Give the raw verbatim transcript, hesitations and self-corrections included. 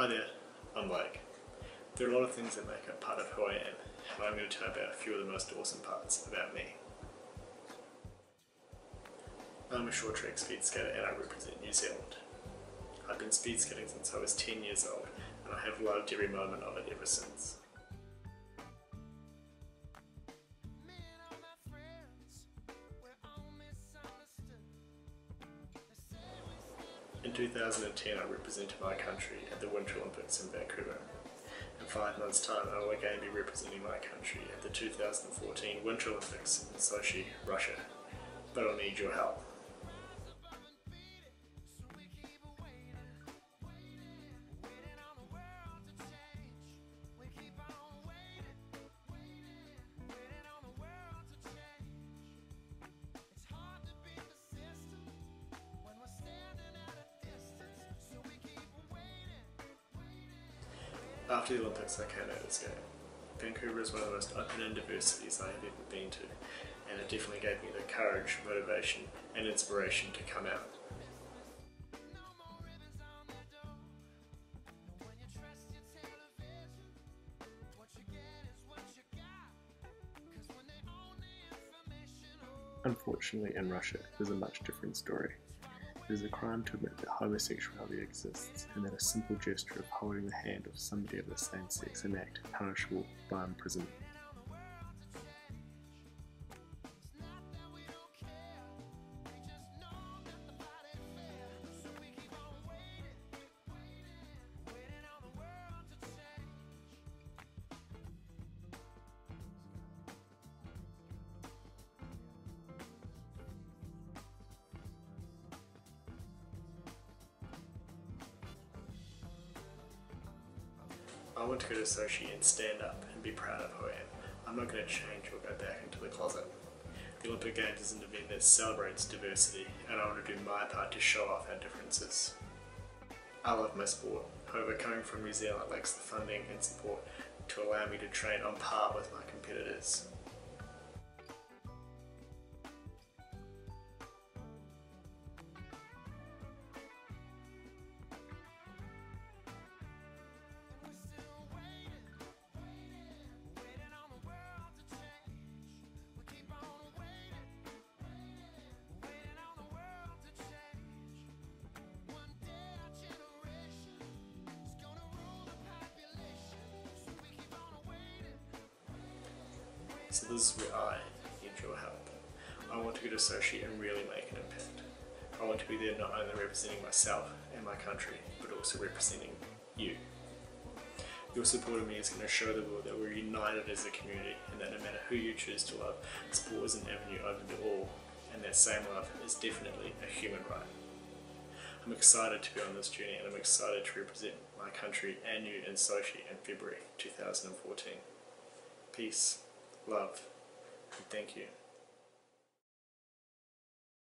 Hi there, I'm Blake. There are a lot of things that make up part of who I am, and I'm going to tell you about a few of the most awesome parts about me. I'm a short track speed skater and I represent New Zealand. I've been speed skating since I was ten years old, and I have loved every moment of it ever since. In two thousand ten, I represented my country at the Winter Olympics in Vancouver. In five months' time, I will again be representing my country at the two thousand fourteen Winter Olympics in Sochi, Russia. But I'll need your help. After the Olympics, I came out of the skate. Vancouver is one of the most open and diverse cities I have ever been to, and it definitely gave me the courage, motivation and inspiration to come out. Unfortunately, in Russia, there's a much different story. It is a crime to admit that homosexuality exists, and that a simple gesture of holding the hand of somebody of the same sex is an act punishable by imprisonment. I want to go to Sochi and stand up and be proud of who I am. I'm not going to change or go back into the closet. The Olympic Games is an event that celebrates diversity, and I want to do my part to show off our differences. I love my sport, however coming from New Zealand lacks the funding and support to allow me to train on par with my competitors. So this is where I need your help. I want to go to Sochi and really make an impact. I want to be there not only representing myself and my country, but also representing you. Your support of me is going to show the world that we're united as a community, and that no matter who you choose to love, sport is an avenue open to all, and that same love is definitely a human right. I'm excited to be on this journey, and I'm excited to represent my country and you in Sochi in February two thousand fourteen. Peace. Love, and thank you.